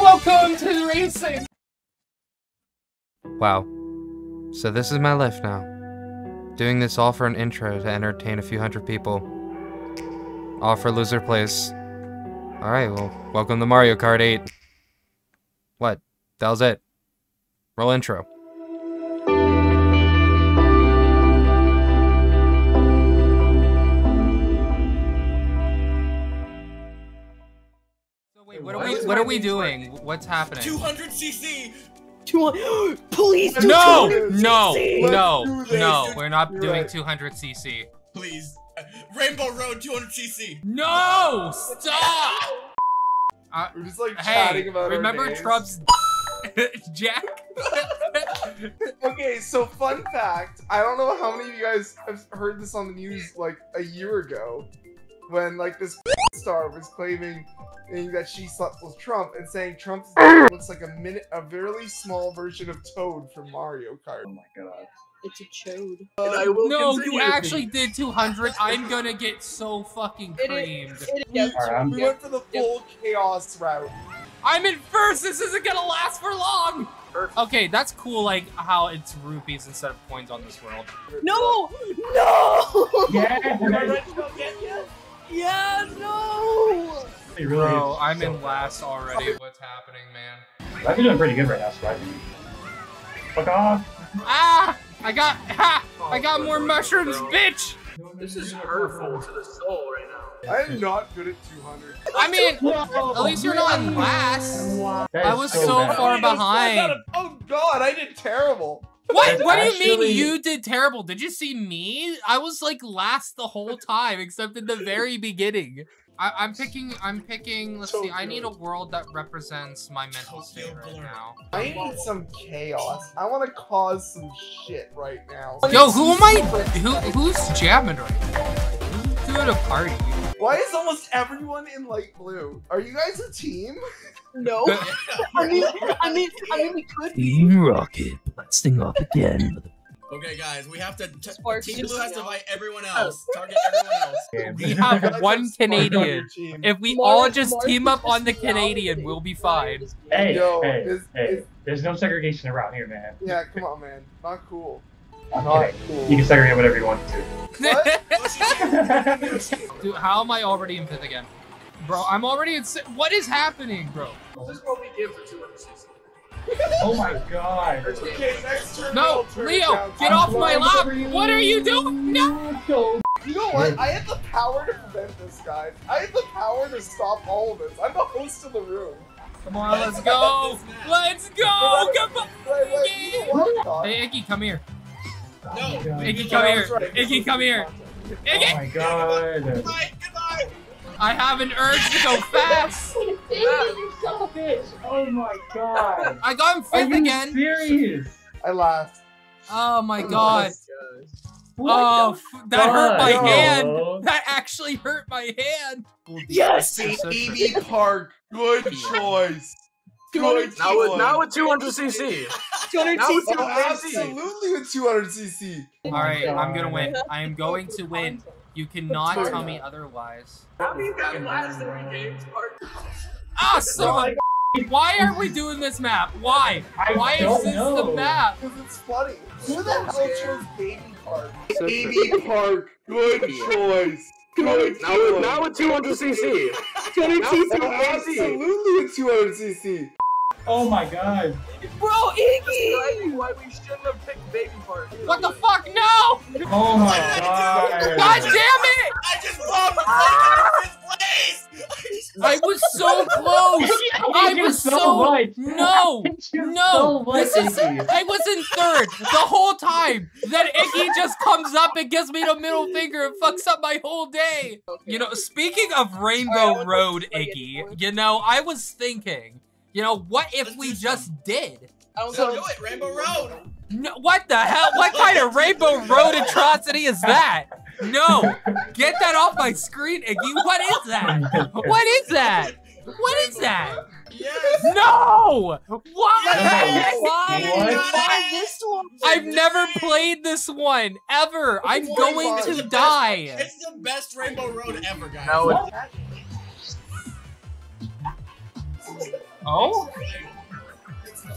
Welcome to the racing! Wow. So this is my life now. Doing this all for an intro to entertain a few hundred people. All for loser plays. Alright, well, welcome to Mario Kart 8. What? That was it. Roll intro. What are we doing? What's happening? 200cc! 200... Please do 200cc! No, we're not doing 200cc. Please. Rainbow Road 200cc! No! Stop! We're just like chatting about remember Trump's Jack? Okay, so fun fact. I don't know how many of you guys have heard this on the news like a year ago when like this star was claiming that she slept with Trump and saying Trump's looks like a very small version of Toad from Mario Kart. Oh my god. It's a Toad. No, you actually did 200. I'm gonna get so fucking creamed. We went for the full chaos route. I'm in first. This isn't gonna last for long. Okay, that's cool. Like how it's rupees instead of coins on this world. No, no. No. Bro, I'm in last already. What's happening, man? I've been doing pretty good right now, surprisingly. Fuck off! Ah! I got more mushrooms, bitch! This is hurtful to the soul right now. I am not good at 200. I mean, at least you're not in last. I was so far behind. Oh god, I did terrible. What? What do you mean you did terrible? Did you see me? I was like last the whole time, except in the very beginning. I'm picking, let's see, I need a world that represents my mental state right now. I need some chaos. I want to cause some shit right now. Yo, who's jamming right now? Who's doing a party? Why is almost everyone in light blue? Are you guys a team? No. I mean, we could be. Team Rocket, let's sing off again. Okay, guys, we have to. Team Blue has to fight everyone else. Target everyone else. We have one Canadian. If we all just team up on the Canadian, we'll be fine. Hey, yo, hey, there's no segregation around here, man. Yeah, come on, man. Not cool. Not cool. You can segregate whatever you want to. What? Dude, how am I already in fifth again? Bro, I'm already in. What is happening, bro? This is what we give for 200cc. Oh my god. Okay, next turn. No, Leo, get off my lap! What are you doing? No! You know what? I have the power to prevent this, guys. I have the power to stop all of this. I'm the host of the room. Come on, let's go! Let's go! Come on! Hey, Iggy, come here. No! Iggy, come here! Iggy, come here! Iggy! Oh my god. Goodbye! Goodbye! I have an urge to go fast! You son of a bitch! Oh my god! I got him fifth again! Are you serious? I laughed. Oh my god. Oh, that hurt my hand! That actually hurt my hand! Yes! Evie Park! Good choice! Good choice! Now with 200cc! 200cc! Absolutely with 200cc! Alright, I'm gonna win. I am going to win. You cannot tell me otherwise. How do you got last every game's part? Ah, so why are we doing this map? Why? Why is this the map? Because it's funny. Who the hell chose Baby Park? Baby Park. Good choice. Good choice. Now with 200cc. 200cc. Absolutely with 200cc. Oh my god. Bro, Iggy! Why we shouldn't have picked Baby Park. What the fuck? No! Oh my god. God damn it! I just lost the place! I was so close! I was so... No! No! This is... I was in third the whole time! Then Iggy just comes up and gives me the middle finger and fucks up my whole day! You know, speaking of Rainbow Road, Iggy, you know, I was thinking... You know, what if we just did? I don't know. Do it, Rainbow Road. No, what the hell? What kind of Rainbow Road atrocity is that? No, get that off my screen, Iggy. What is that? What is that? What is that? Yes. No! Why? Yes. Why this one? I've never played this one ever. I'm going to die. It's the best Rainbow Road ever, guys. No. Oh?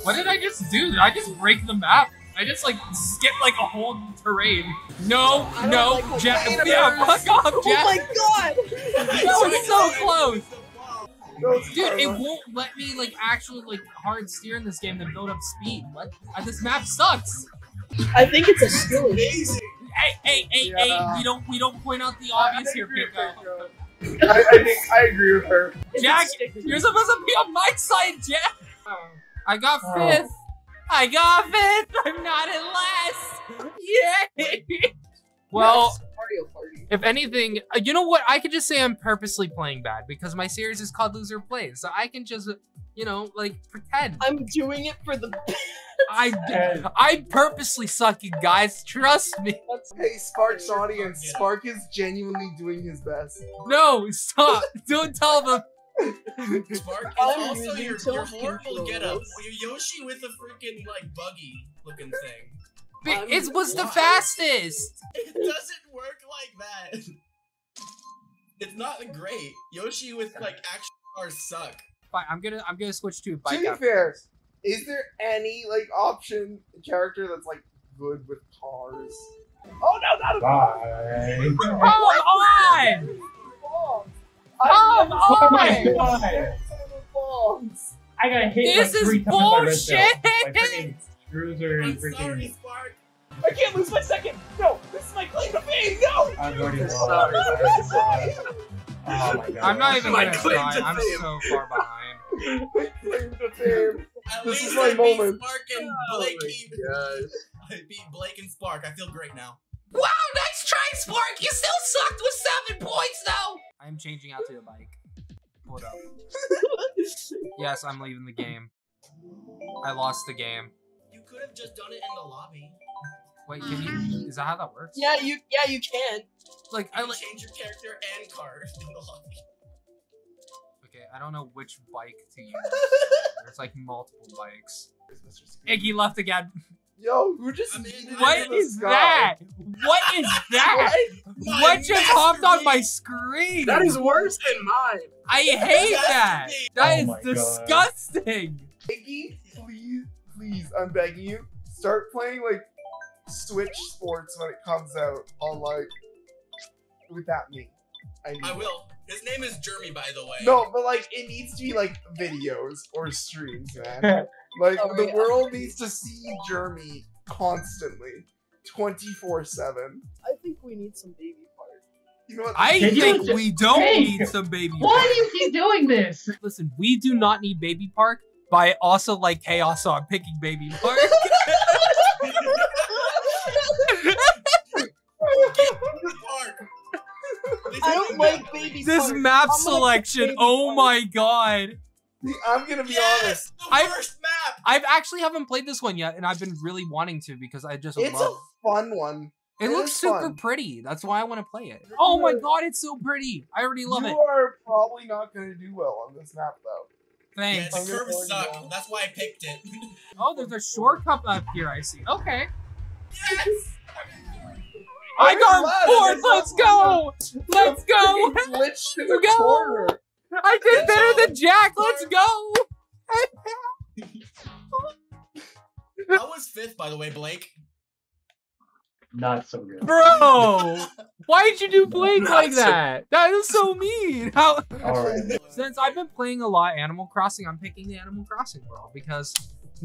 What did I just do? Did I just break the map? I just like skipped like a whole terrain. No, no, like, Jeff. Yeah, fuck off, Jeff. Oh my god! That was so close! Dude, it won't let me like actually like hard steer in this game to build up speed. What? This map sucks! I think it's a skill. Hey, we don't point out the obvious here, Pico. I think I agree with her. Jack, you're supposed to be on my side, Jack! I got fifth! I got fifth! I'm not in last! Yay! Well, if anything, you know what? I could just say I'm purposely playing bad because my series is called Loser Plays, so I can just, you know, like, pretend. I'm doing it for the best. I purposely suck, you guys. Trust me. Hey, Spark's audience. Spark is genuinely doing his best. No, stop. Don't tell them. Spark is also your horrible getup. You're Yoshi with a freaking, like, buggy looking thing. It was the fastest. It doesn't work like that. It's not great. Yoshi with, like, actual cars suck. Fine, I'm gonna switch to a bike. To be fair, is there any like option character that's like good with cars? Oh no, not a car! Come on! Come on! I got hit like 3 times by red belt. This is bullshit! I'm sorry, Spark. I can't lose my second. No, this is my claim to fame. No. I'm already lost. Oh my god! I'm not even gonna try. I'm so far behind. This is my moment. Spark and Blake. I beat Blake and Spark. I feel great now. Wow, nice try, Spark. You still sucked with 7 points, though. I'm changing out to a bike. Hold up. Yes, I'm leaving the game. I lost the game. You could have just done it in the lobby. Wait, can you? Is that how that works? Yeah, you can. Like, I like change your character and car in the lobby. Okay, I don't know which bike to use. There's like multiple bikes. Iggy left again. Yo, who just? What is that? What is that? What just hopped on my screen? That is worse than mine. I hate that. That is disgusting. Iggy, please, please, I'm begging you, start playing like Switch Sports when it comes out on like without me. I will. His name is Jeremy, by the way. No, but like it needs to be like videos or streams, man. Like the world needs to see Jeremy constantly, 24/7. I think we need some baby parts. You know what? I think we don't need some baby. Why do you keep doing this? Listen, we do not need Baby Park, but I also like chaos, so I'm picking Baby Park. I don't like baby park. This map selection, oh my god. I'm gonna be honest. The worst map! I've actually haven't played this one yet, and I've been really wanting to because I just love it. It's a fun one. It looks super pretty. That's why I want to play it. Oh my god, it's so pretty. I already love it. You are probably not gonna do well on this map though. Thanks. Yeah, the curves suck. That's why I picked it. Oh, there's a shortcut up here, I see. Okay. Yes! I got bored! Let's go! Let's go! Let's go! I did better than Jack! Let's go! I was fifth, by the way, Blake. Not so good. Bro! Why'd you do Blake like that? That is so mean! How? Right. Since I've been playing a lot Animal Crossing, I'm picking the Animal Crossing world because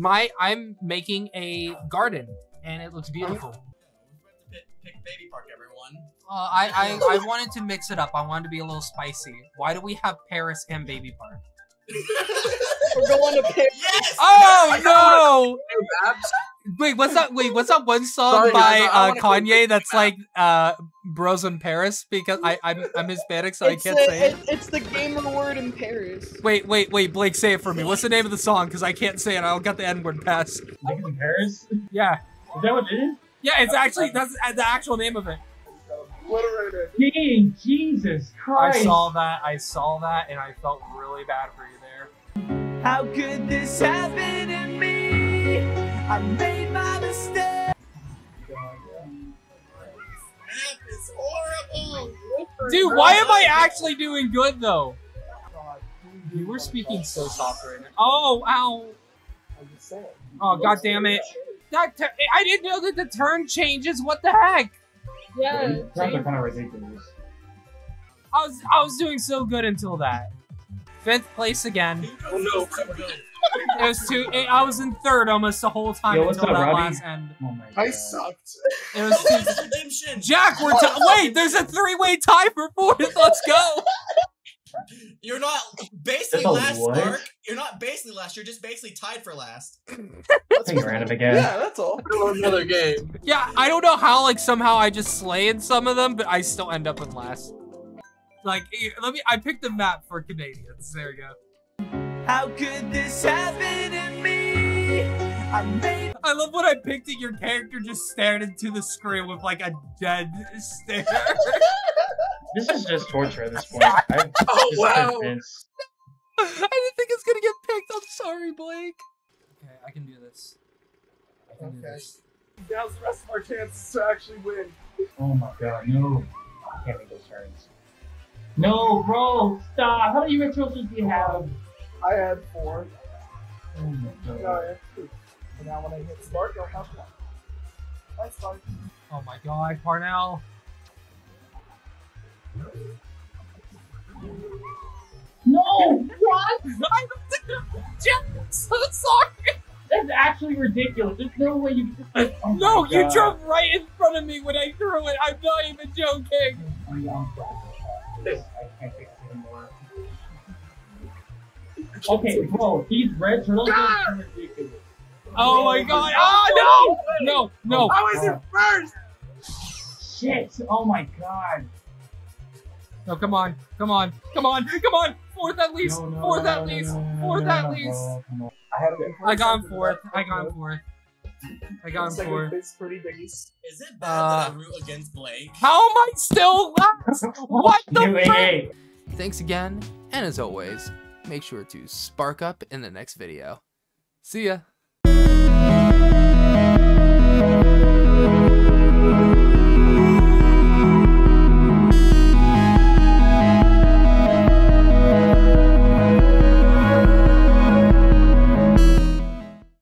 I'm making a garden and it looks beautiful. Pick Baby Park, everyone. I wanted to mix it up. I wanted to be a little spicy. Why do we have Paris and Baby Park? We're going to Paris. Yes! Oh no! Wait, what's that? Wait, what's that one song by Kanye that's like Bros in Paris? Because I'm Hispanic, so I can't say it. It's the game of the word in Paris. Wait, Blake, say it for me. What's the name of the song? Because I can't say it. I'll get the N-word pass. Niggas in Paris? Yeah. Is that what it is? Yeah, it's actually, that's the actual name of it. Dang, Jesus Christ. I saw that, and I felt really bad for you there. How could this happen to me? I made my mistake. This map is horrible. Dude, why am I actually doing good, though? You were speaking so soft right now. Oh, ow! I'm just saying. Oh, god damn it! I didn't know that the turn changes. What the heck? Yeah. These turns are kind of ridiculous. I was doing so good until that. 5th place again. Oh no! It was I was in 3rd almost the whole time. Yo, what's until up, that Robbie? Last end. Oh my god. I sucked. It was redemption. Jack, we're wait. There's a 3-way tie for 4th. Let's go. You're not basically last, what? Mark. You're not basically last. You're just basically tied for last. That's random again. Yeah, that's all. Another game. Yeah, I don't know how. Like somehow I just slayed some of them, but I still end up in last. Like, let me. I picked a map for Canadians. There we go. How could this happen to me? I love what I picked. At your character just stared into the screen with like a dead stare. This is just torture at this point. I'm oh, wow. Convinced. I didn't think it's gonna get picked. I'm sorry, Blake. Okay, I can do this. I can do this. Now's the rest of our chances to actually win. Oh my god, no. I can't make those turns. No, bro, stop. How many rituals did you have? I had 4. Oh my god. No, I had 2. And now when I hit start, I'll have 1. That's fine. Oh my god, Parnell. No! What? I'm so sorry! That's actually ridiculous. There's no way you can. Oh no, you God. Drove right in front of me when I threw it. I'm not even joking. I can't fix it anymore. Okay, bro, these red turtles are ridiculous. Oh my god. Oh no! No, no. I was in first! Shit! Oh my god. No, come on, come on, come on, come on! 4th at least, 4th at least, 4th at least. I got him 4th. I got him 4th. I got him 4th. Is it bad that I root against Blake? How am I still last? What the fuck? Thanks again, and as always, make sure to spark up in the next video. See ya.